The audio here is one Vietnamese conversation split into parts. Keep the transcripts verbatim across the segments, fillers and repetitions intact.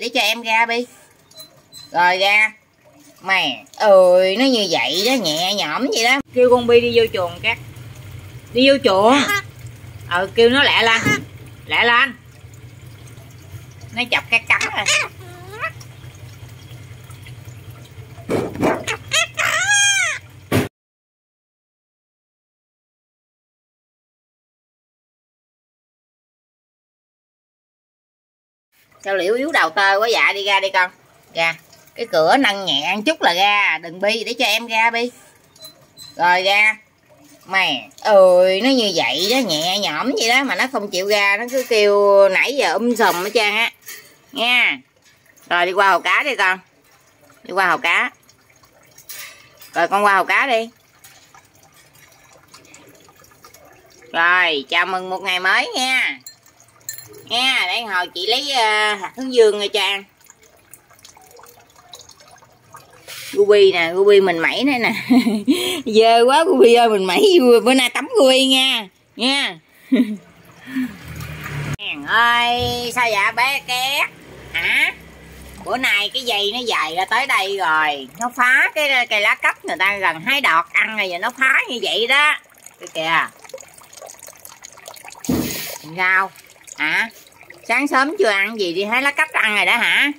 Để cho em ra đi. Rồi ra. Mày ơi, nó như vậy đó, nhẹ nhõm vậy đó. Kêu con Bi đi vô chuồng cắt. Đi vô chuồng. Ờ kêu nó lẹ lên. Lẹ lên. Nó chọc cái cắn rồi. Sao Liễu yếu đầu tơ quá dạ, đi ra đi con. Ra. Cái cửa nâng nhẹ chút là ra. Đừng Bi, để cho em ra Bi. Rồi ra. Mày ơi, nó như vậy đó, nhẹ nhõm vậy đó. Mà nó không chịu ra, nó cứ kêu nãy giờ um sùm hết trơn á. Nha. Rồi đi qua hồ cá đi con. Đi qua hồ cá. Rồi con qua hồ cá đi. Rồi, chào mừng một ngày mới nha. Nha, đây hồi chị lấy uh, hạt hướng dương cho Trang. Ruby nè, Ruby mình mẩy đây nè. Dơ quá Ruby ơi, mình mẩy bữa nay tắm Ruby nha. Nha. Hèn ơi, sao dạ bé két? Hả? Bữa nay cái dây nó dày ra tới đây rồi, nó phá cái cây lá cách người ta gần hái đọt ăn rồi, giờ nó phá như vậy đó. Cái kìa. Sao? Hả? À, sáng sớm chưa ăn gì đi hái lá cách ăn rồi đó hả?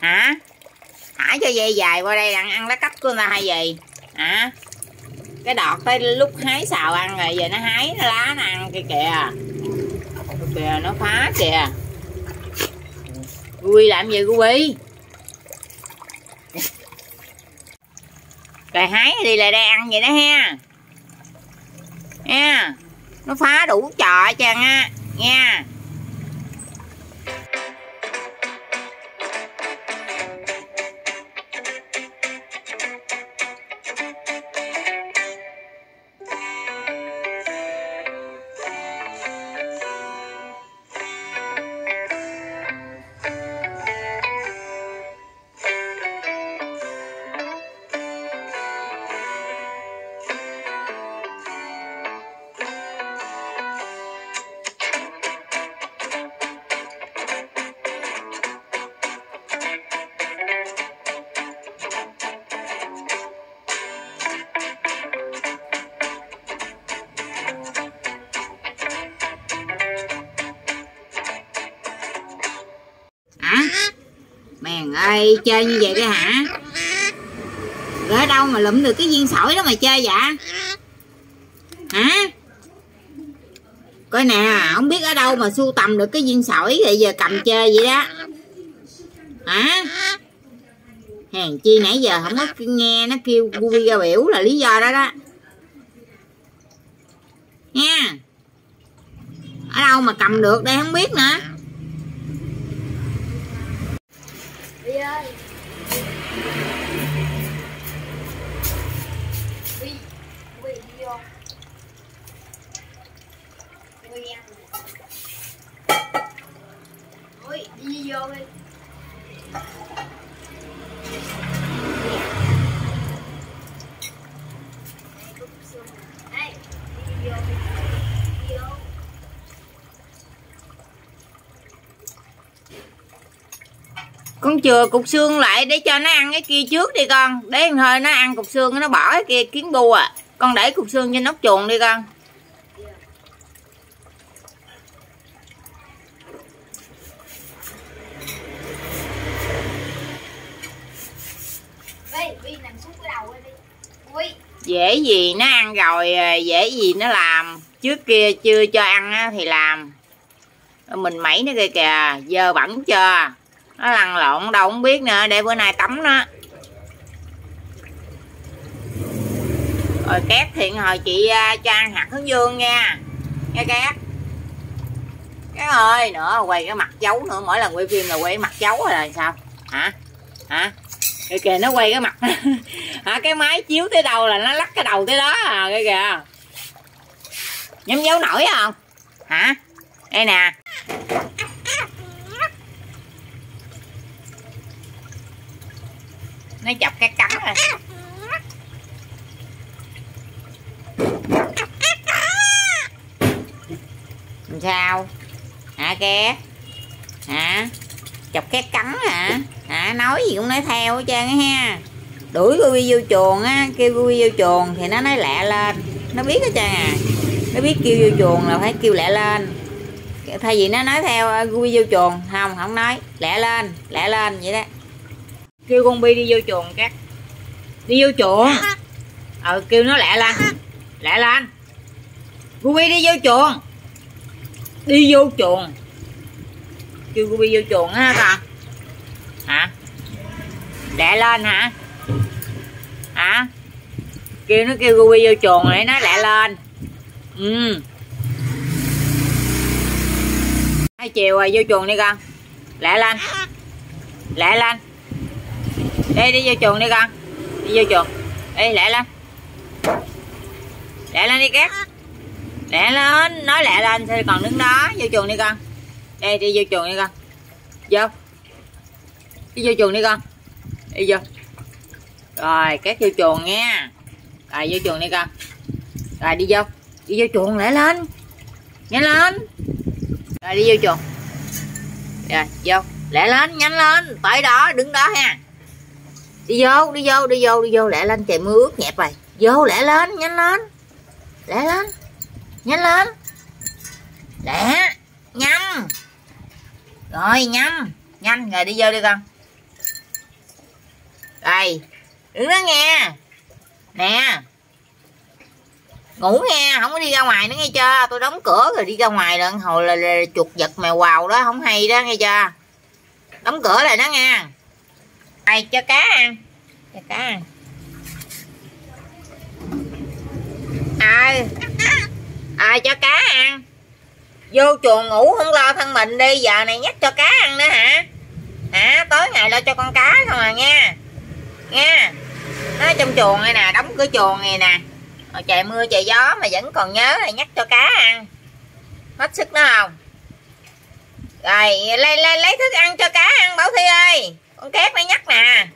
Hả? Thả cho dây dài qua đây ăn ăn lá cách của người ta hay gì? Hả? Cái đọt tới lúc hái xào ăn rồi, giờ nó hái nó lá nó ăn kìa kìa. Kìa nó phá kìa. Quy làm gì của Quy? Rồi hái đi lại đây ăn vậy đó ha. Nha. Nó phá đủ trò chàng á nha. Ê, chơi như vậy cái hả? Rồi ở đâu mà lụm được cái viên sỏi đó mà chơi vậy? Hả? Coi nè, không biết ở đâu mà sưu tầm được cái viên sỏi rồi giờ cầm chơi vậy đó. Hả? Hèn chi nãy giờ không có nghe nó kêu Ruby ra biểu là lý do đó đó. Nha. Ở đâu mà cầm được đây không biết nữa. Bi ơi, Bi, Bi đi vô, Bi ăn, ôi đi vô đi, đây đi vô đi vô. Con chừa cục xương lại để cho nó ăn cái kia trước đi con. Để thôi nó ăn cục xương nó bỏ cái kia kiến bu à. Con để cục xương trên nóc chuồng đi con. Dễ gì nó ăn rồi, dễ gì nó làm. Trước kia chưa cho ăn thì làm. Mình mẩy nó kìa kìa, dơ bẩn chưa. Nó lăn lộn đâu không biết nữa, để bữa nay tắm nó. Rồi Két thiện hồi chị cho ăn hạt hướng dương nha. Nghe Két. Két ơi, nữa quay cái mặt dấu nữa, mỗi lần quay phim là quay cái mặt dấu rồi là sao? Hả? Hả? Kìa kìa nó quay cái mặt. Hả, cái máy chiếu tới đâu là nó lắc cái đầu tới đó à, kìa kìa. Nhắm dấu nổi không? Hả? Đây nè. Nó chọc cái cắn rồi. Làm sao? Hả? hả kìa, hả chọc cái cắn hả, hả nói gì cũng nói theo hết trơn ha. Đuổi Ruby vô chuồng á, kêu Ruby vô chuồng thì nó nói lẹ lên, nó biết hết trơn à, nó biết kêu vô chuồng là phải kêu lẹ lên. Thay vì nó nói theo Ruby vô chuồng, không không nói lẹ lên lẹ lên vậy đó. Kêu con Bi đi vô chuồng các, đi vô chuồng, ờ kêu nó lẹ lên lẹ lên. Ruby đi vô chuồng, đi vô chuồng, kêu Ruby vô chuồng á con hả, lẹ lên hả, hả kêu nó kêu Ruby vô chuồng để nó lẹ lên. Ừ, hai chiều rồi, vô chuồng đi con, lẹ lên lẹ lên. Đi đi vô chuồng đi con, đi vô chuồng đi, lẹ lên lẹ lên đi các, lẹ lên, nói lẹ lên thôi còn đứng đó. Vô chuồng đi con, đi đi vô chuồng đi con, vô đi vô chuồng đi con, đi vô rồi các, vô chuồng nha, rồi vô chuồng đi con, rồi đi vô đi vô chuồng, lẹ lên nhanh lên, rồi đi vô chuồng, rồi vô lẹ lên nhanh lên, tới đó đứng đó ha. Đi vô đi vô đi vô đi vô, lẹ lên, trời mưa ướt nhẹp rồi, vô lẹ lên nhanh lên lẹ lên nhanh lên lẹ nhanh rồi nhanh nhanh rồi, đi vô đi con, rồi đứng đó nghe nè, ngủ nghe, không có đi ra ngoài nữa nghe chưa, tôi đóng cửa rồi, đi ra ngoài rồi hồi là, là, là chuột giật mèo quào đó không hay đó nghe chưa, đóng cửa rồi đó nghe. Ai cho cá ăn, cho cá ăn ai à, ai à, cho cá ăn, vô chuồng ngủ không lo thân mình đi, giờ này nhắc cho cá ăn nữa hả, hả tối ngày lo cho con cá không à nha, nha nó trong chuồng này nè, đóng cửa chuồng này nè, trời mưa trời gió mà vẫn còn nhớ là nhắc cho cá ăn, hết sức nó không. Rồi lấy, lấy, lấy thức ăn cho cá ăn Bảo Thi ơi, con két nó nhắc nè.